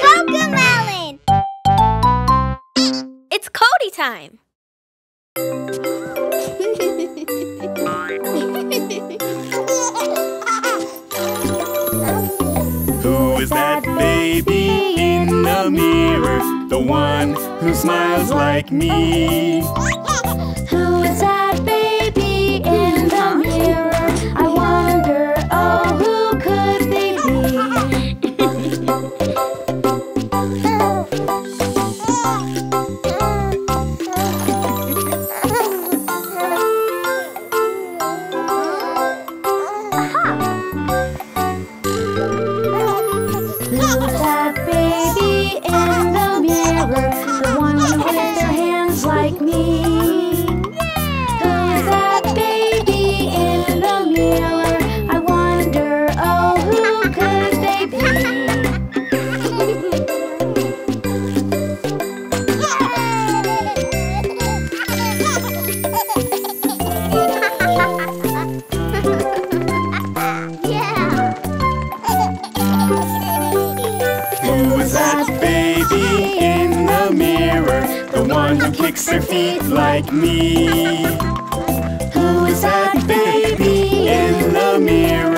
CoComelon! It's Cody time! Who is that baby in the mirror? The one who smiles like me. Who is that baby in the mirror? I wonder, oh, who could they be? Who's that baby in the mirror? The one who waves their hands like me. Who kicks their feet like me? Who is that baby in the mirror?